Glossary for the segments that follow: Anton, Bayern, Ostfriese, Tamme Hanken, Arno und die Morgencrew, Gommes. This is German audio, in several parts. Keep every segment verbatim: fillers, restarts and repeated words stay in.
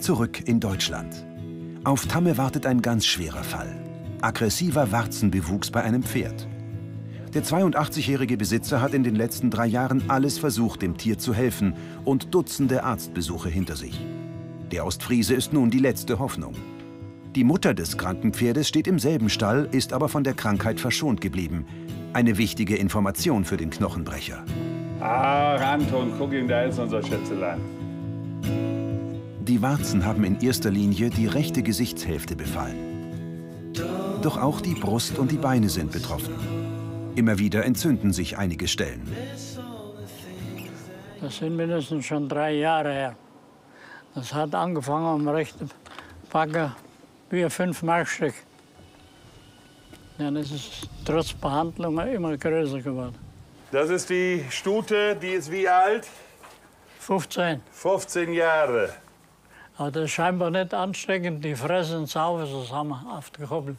Zurück in Deutschland. Auf Tamme wartet ein ganz schwerer Fall. Aggressiver Warzenbewuchs bei einem Pferd. Der zweiundachtzigjährige Besitzer hat in den letzten drei Jahren alles versucht, dem Tier zu helfen und Dutzende Arztbesuche hinter sich. Der Ostfriese ist nun die letzte Hoffnung. Die Mutter des kranken Pferdes steht im selben Stall, ist aber von der Krankheit verschont geblieben. Eine wichtige Information für den Knochenbrecher. Ah, Anton, guck ihn, da ist unser Schätzelein. Die Warzen haben in erster Linie die rechte Gesichtshälfte befallen. Doch auch die Brust und die Beine sind betroffen. Immer wieder entzünden sich einige Stellen. Das sind mindestens schon drei Jahre her. Das hat angefangen am rechten Backe, wie ein fünf Mark Stück. Dann ist es trotz Behandlung immer größer geworden. Das ist die Stute, die ist wie alt? fünfzehn. fünfzehn Jahre. Aber das ist scheinbar nicht ansteckend. Die fressen sauber zusammen auf die Koppel.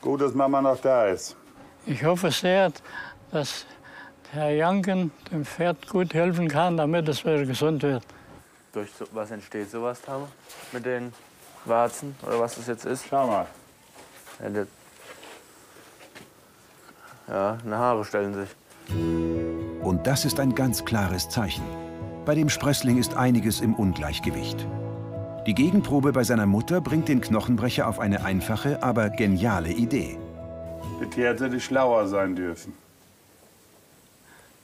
Gut, dass Mama noch da ist. Ich hoffe sehr, dass Herr Hanken dem Pferd gut helfen kann, damit es wieder gesund wird. Durch so, was entsteht sowas, Tamme? Mit den Warzen oder was das jetzt ist? Schau mal. Ja, das, ja, eine Haare stellen sich. Und das ist ein ganz klares Zeichen. Bei dem Sprössling ist einiges im Ungleichgewicht. Die Gegenprobe bei seiner Mutter bringt den Knochenbrecher auf eine einfache, aber geniale Idee. Die hätte die schlauer sein dürfen.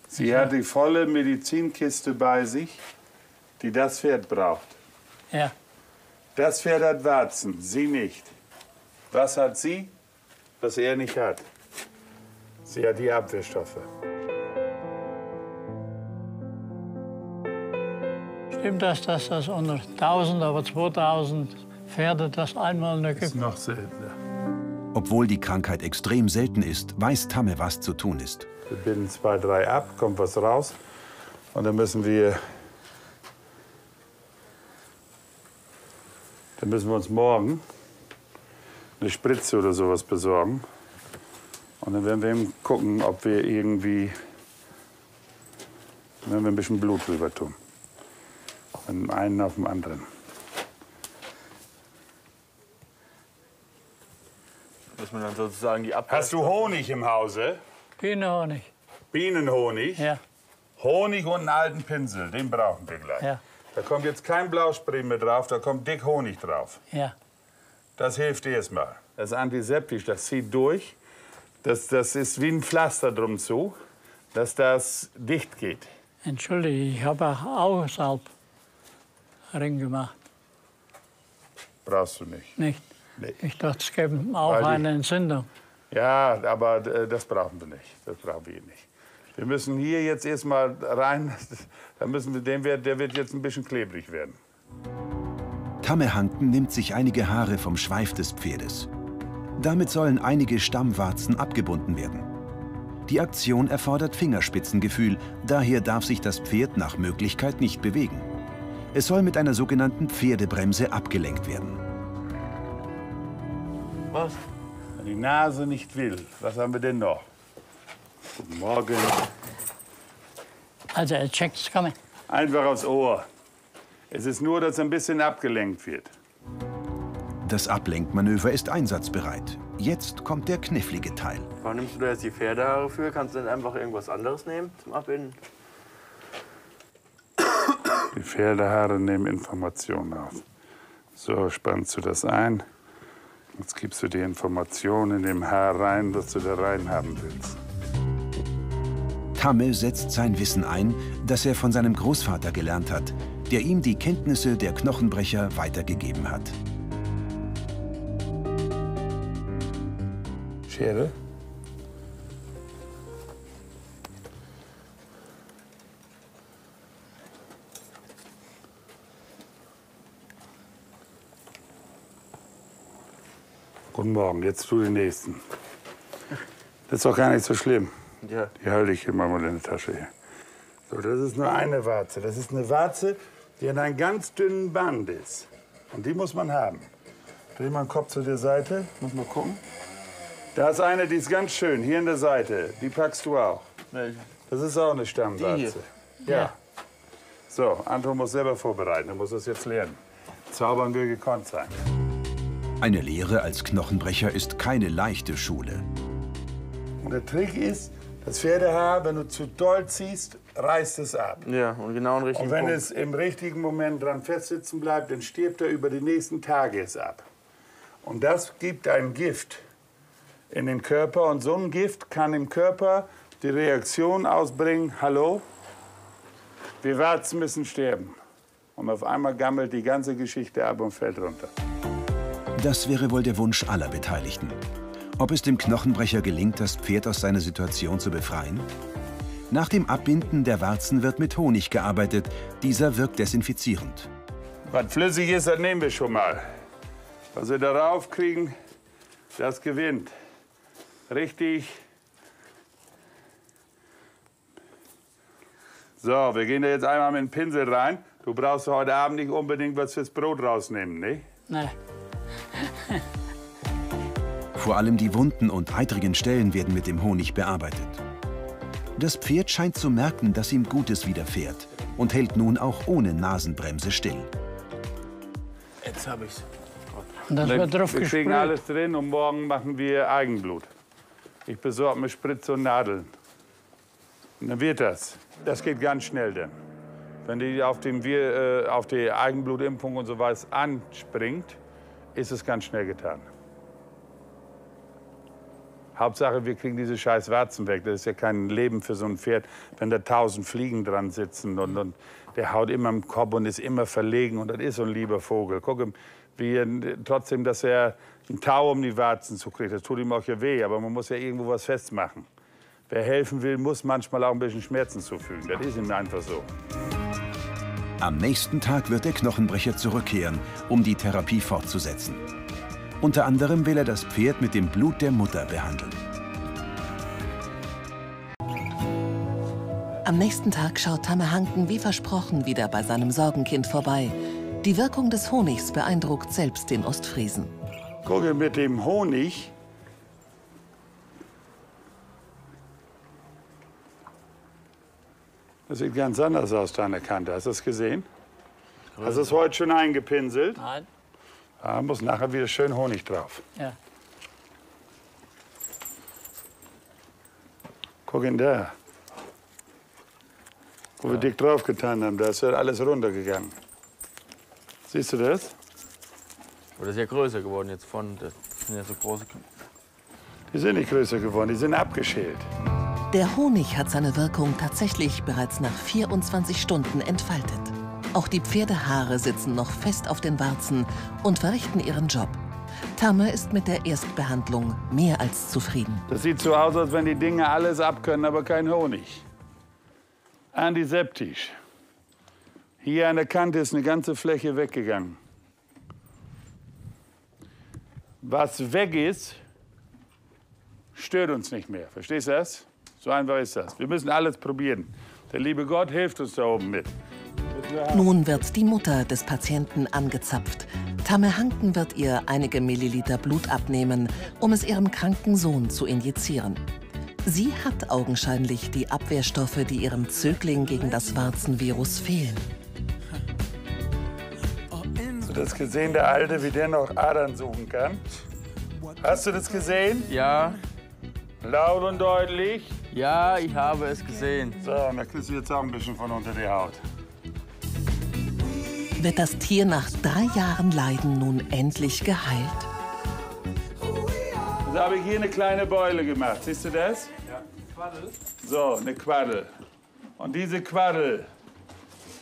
Sie hat die volle Medizinkiste bei sich, die das Pferd braucht. Ja. Das Pferd hat Warzen, sie nicht. Was hat sie, was er nicht hat? Sie hat die Abwehrstoffe. Stimmt das, dass das unter tausend, aber zweitausend Pferde das einmal nicht gibt? Das ist noch seltener. Obwohl die Krankheit extrem selten ist, weiß Tamme, was zu tun ist. Wir binden zwei, drei ab, kommt was raus. Und dann müssen wir, dann müssen wir uns morgen eine Spritze oder sowas besorgen. Und dann werden wir eben gucken, ob wir irgendwie, wenn wir ein bisschen Blut drüber tun. Von dem einen auf dem anderen. Muss man dann sozusagen die Abwehr. Hast du Honig im Hause? Bienenhonig. Bienenhonig? Ja. Honig und einen alten Pinsel, den brauchen wir gleich. Ja. Da kommt jetzt kein Blauspray mehr drauf, da kommt dick Honig drauf. Ja. Das hilft erstmal. Das ist antiseptisch, das zieht durch. Das, das ist wie ein Pflaster drum zu, dass das dicht geht. Entschuldige, ich habe auch Salb. Ring gemacht. Brauchst du nicht. Nicht? Nee. Ich dachte, es gäbe auch Weil eine Entzündung. Ja, aber das brauchen wir nicht. Das brauchen wir nicht. Wir müssen hier jetzt erstmal rein. Da müssen wir, den wird, der wird jetzt ein bisschen klebrig werden. Tamme Hanken nimmt sich einige Haare vom Schweif des Pferdes. Damit sollen einige Stammwarzen abgebunden werden. Die Aktion erfordert Fingerspitzengefühl. Daher darf sich das Pferd nach Möglichkeit nicht bewegen. Es soll mit einer sogenannten Pferdebremse abgelenkt werden. Was? Wenn die Nase nicht will, was haben wir denn noch? Guten Morgen. Also, er checkt es, komm. Einfach aufs Ohr. Es ist nur, dass ein bisschen abgelenkt wird. Das Ablenkmanöver ist einsatzbereit. Jetzt kommt der knifflige Teil. Warum nimmst du da jetzt die Pferdehaare für? Kannst du denn einfach irgendwas anderes nehmen zum Abbinden? Die Pferdehaare nehmen Informationen auf. So, spannst du das ein. Jetzt gibst du die Informationen in dem Haar rein, was du da rein haben willst. Tamme setzt sein Wissen ein, das er von seinem Großvater gelernt hat, der ihm die Kenntnisse der Knochenbrecher weitergegeben hat. Schere? Guten Morgen, jetzt zu den nächsten. Das ist doch gar nicht so schlimm. Ja. Die halte ich immer mal in der Tasche hier. So, das ist nur eine Warze. Das ist eine Warze, die an einem ganz dünnen Band ist. Und die muss man haben. Dreh mal den Kopf zu der Seite, muss mal gucken. Da ist eine, die ist ganz schön, hier an der Seite. Die packst du auch. Welche? Das ist auch eine Stammwarze. Die Ja. ja. So, Anton muss selber vorbereiten, er muss das jetzt lernen. Zaubern will gekonnt sein. Eine Lehre als Knochenbrecher ist keine leichte Schule. Und der Trick ist, das Pferdehaar, wenn du zu doll ziehst, reißt es ab. Ja, und genau im richtigen Und wenn Punkt. es im richtigen Moment dran festsitzen bleibt, dann stirbt er über die nächsten Tage es ab. Und das gibt ein Gift in den Körper. Und so ein Gift kann im Körper die Reaktion ausbringen, hallo, wir Warzen müssen sterben. Und auf einmal gammelt die ganze Geschichte ab und fällt runter. Das wäre wohl der Wunsch aller Beteiligten. Ob es dem Knochenbrecher gelingt, das Pferd aus seiner Situation zu befreien? Nach dem Abbinden der Warzen wird mit Honig gearbeitet. Dieser wirkt desinfizierend. Was flüssig ist, das nehmen wir schon mal. Was wir darauf kriegen, das gewinnt. Richtig. So, wir gehen da jetzt einmal mit dem Pinsel rein. Du brauchst heute Abend nicht unbedingt was fürs Brot rausnehmen, ne? Nein. Vor allem die Wunden und eitrigen Stellen werden mit dem Honig bearbeitet. Das Pferd scheint zu merken, dass ihm Gutes widerfährt und hält nun auch ohne Nasenbremse still. Jetzt hab ich's. Und das wird drauf gesprüht. Wir kriegen alles drin und morgen machen wir Eigenblut. Ich besorge mir Spritze und Nadeln. Und dann wird das. Das geht ganz schnell dann. Wenn die auf, dem wir, äh, auf die Eigenblutimpfung und so was anspringt, ist es ganz schnell getan. Hauptsache, wir kriegen diese scheiß Warzen weg. Das ist ja kein Leben für so ein Pferd, wenn da tausend Fliegen dran sitzen. Und, und der haut immer im Kopf und ist immer verlegen. Und das ist so ein lieber Vogel. Guck ihm, wie er, trotzdem, dass er einen Tau um die Warzen zukriegt. Das tut ihm auch ja weh, aber man muss ja irgendwo was festmachen. Wer helfen will, muss manchmal auch ein bisschen Schmerzen zufügen. Das ist ihm einfach so. Am nächsten Tag wird der Knochenbrecher zurückkehren, um die Therapie fortzusetzen. Unter anderem will er das Pferd mit dem Blut der Mutter behandeln. Am nächsten Tag schaut Tamme Hanken wie versprochen wieder bei seinem Sorgenkind vorbei. Die Wirkung des Honigs beeindruckt selbst den Ostfriesen. Gucke, mit dem Honig das sieht ganz anders aus, deine Kante. Hast du das gesehen? Hast du es heute schon eingepinselt? Nein. Da muss nachher wieder schön Honig drauf. Ja. Guck ihn da. Wo wir dick drauf getan haben, da ist alles runtergegangen. Siehst du das? Aber das ist ja größer geworden jetzt von. Das sind ja so große. Die sind nicht größer geworden, die sind abgeschält. Der Honig hat seine Wirkung tatsächlich bereits nach vierundzwanzig Stunden entfaltet. Auch die Pferdehaare sitzen noch fest auf den Warzen und verrichten ihren Job. Tamme ist mit der Erstbehandlung mehr als zufrieden. Das sieht so aus, als wenn die Dinge alles abkönnen, aber kein Honig. Antiseptisch. Hier an der Kante ist eine ganze Fläche weggegangen. Was weg ist, stört uns nicht mehr. Verstehst du das? So einfach ist das. Wir müssen alles probieren. Der liebe Gott hilft uns da oben mit. Nun wird die Mutter des Patienten angezapft. Tamme Hanken wird ihr einige Milliliter Blut abnehmen, um es ihrem kranken Sohn zu injizieren. Sie hat augenscheinlich die Abwehrstoffe, die ihrem Zögling gegen das Warzenvirus fehlen. Hast du das gesehen, der Alte, wie der noch Adern suchen kann? Hast du das gesehen? Ja. Laut und deutlich? Ja, ich habe es gesehen. So, und da kriegst du jetzt auch ein bisschen von unter die Haut. Wird das Tier nach drei Jahren Leiden nun endlich geheilt? Da habe ich hier eine kleine Beule gemacht. Siehst du das? Ja, Quaddel. So, eine Quaddel. Und diese Quaddel,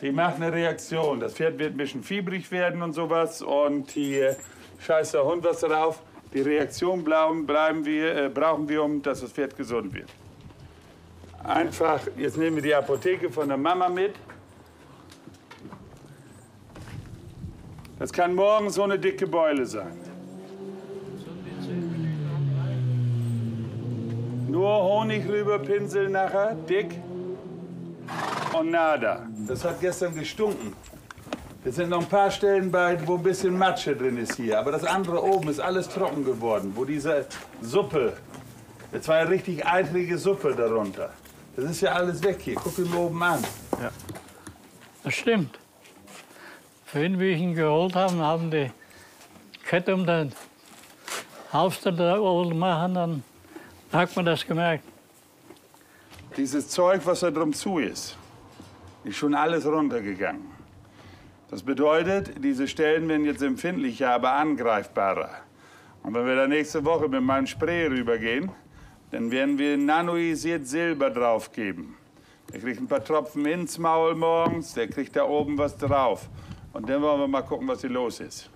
die macht eine Reaktion. Das Pferd wird ein bisschen fiebrig werden und sowas. Und hier scheißt der Hund was drauf. Die Reaktion bleiben wir, äh, brauchen wir, um dass das Pferd gesund wird. Einfach, jetzt nehmen wir die Apotheke von der Mama mit. Das kann morgen so eine dicke Beule sein. Nur Honig rüberpinseln nachher, dick und nada. Das hat gestern gestunken. Jetzt sind noch ein paar Stellen bei, wo ein bisschen Matsche drin ist hier. Aber das andere oben ist alles trocken geworden, wo diese Suppe, jetzt war ja richtig eitrige Suppe darunter. Das ist ja alles weg hier, guck ihn oben an. Ja. Das stimmt. Vorhin, wie ich ihn geholt habe, haben die Kette um den Hauptstadt machen, dann hat man das gemerkt. Dieses Zeug, was da drum zu ist, ist schon alles runtergegangen. Das bedeutet, diese Stellen werden jetzt empfindlicher, aber angreifbarer. Und wenn wir da nächste Woche mit meinem Spray rübergehen, dann werden wir nanoisiert Silber draufgeben. Der kriegt ein paar Tropfen ins Maul morgens, der kriegt da oben was drauf. Und dann wollen wir mal gucken, was hier los ist.